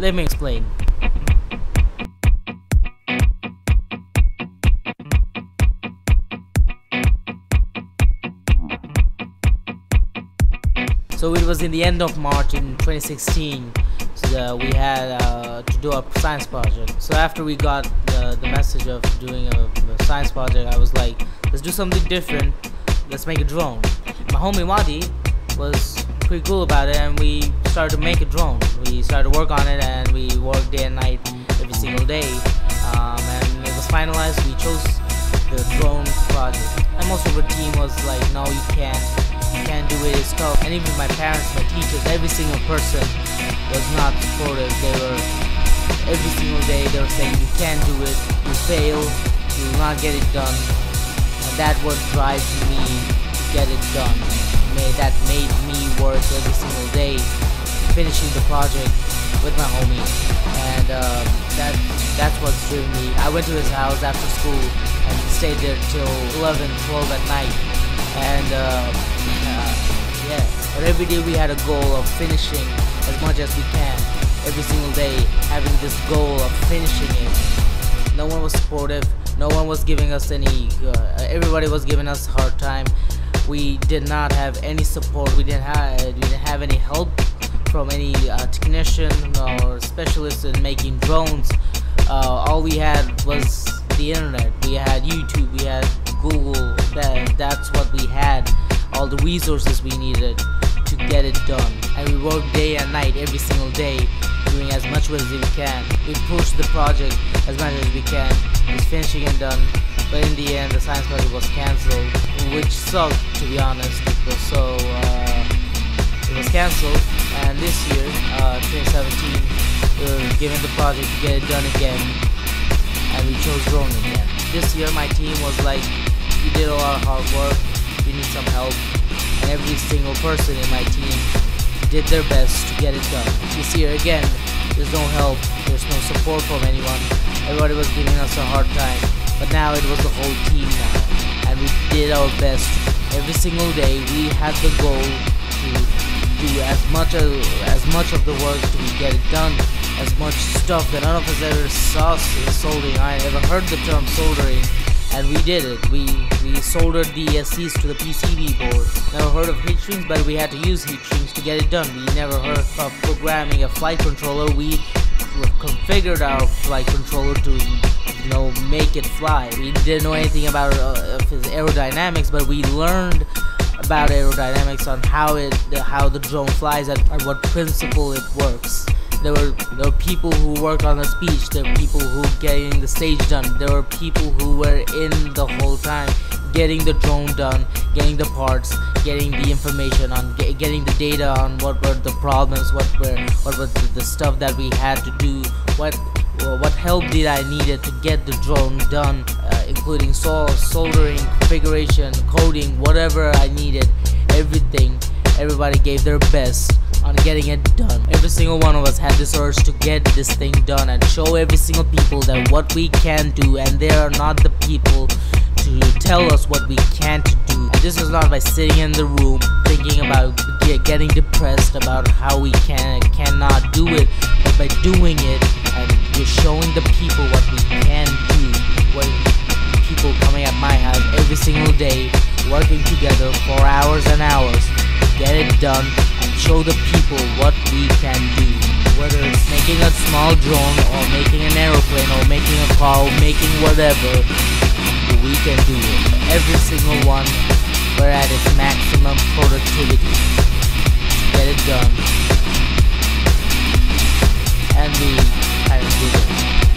Let me explain. So it was in the end of March in 2016, so we had to do a science project. So after we got the message of doing a science project, I was like, let's do something different, let's make a drone. My homie Mati was pretty cool about it, and we started to make a drone. We started to work on it, and we worked day and night every single day, and it was finalized. We chose the drone project, and most of our team was like, no, you can't do it, it's tough. And even my parents, my teachers, every single person was not supportive. They were, every single day they were saying, you can't do it, you fail, you will not get it done. And that what drives me to get it done. That made me work every single day, finishing the project with my homie. And that's what's driven me. I went to his house after school and stayed there till 11, 12 at night. And yeah, but every day we had a goal of finishing as much as we can. Every single day having this goal of finishing it. No one was supportive, no one was giving us any, everybody was giving us a hard time. We did not have any support, we didn't have any help from any technician or specialist in making drones. All we had was the internet, we had YouTube, we had Google, that's what we had, all the resources we needed to get it done. And we worked day and night, every single day, doing as much work as we can. We pushed the project as much as we can, it's finishing and done. But in the end, the science project was cancelled, which sucked, to be honest. So it was cancelled, and this year, 2017, we were given the project to get it done again, and we chose Ronin again. This year, my team was like, we did a lot of hard work, we need some help, and every single person in my team did their best to get it done. This year again, there's no help, there's no support from anyone, everybody was giving us a hard time, but now it was the whole team now, and we did our best. Every single day, we had the goal to do as much of the work to get it done, as much stuff that none of us ever saw soldering. I never heard the term soldering, and we did it. We soldered the ESCs to the PCB board. Never heard of heat strings, but we had to use heat strings to get it done. We never heard of programming a flight controller. We configured our flight controller to, you know, make it fly. We didn't know anything about aerodynamics, but we learned about aerodynamics on how the drone flies and what principle it works. There were people who worked on the speech, there were people who were getting the stage done, there were people who were in the whole time, getting the drone done, getting the parts, getting the information on, getting the data on what were the problems, what was the stuff that we had to do, what help did I needed to get the drone done, including soldering, configuration, coding, whatever I needed, everything. Everybody gave their best on getting it done. Every single one of us had this urge to get this thing done and show every single people that what we can do, and they are not the people to tell us what we can't do. And this was not by sitting in the room thinking about getting depressed about how we can and cannot do it, but by doing it and just showing the people what we can do. What people coming at my house every single day, working together for hours and hours to get it done, show the people what we can do. Whether it's making a small drone or making an aeroplane or making a car or making whatever, we can do it. Every single one, we're at its maximum productivity. Get it done. And we kind of did it.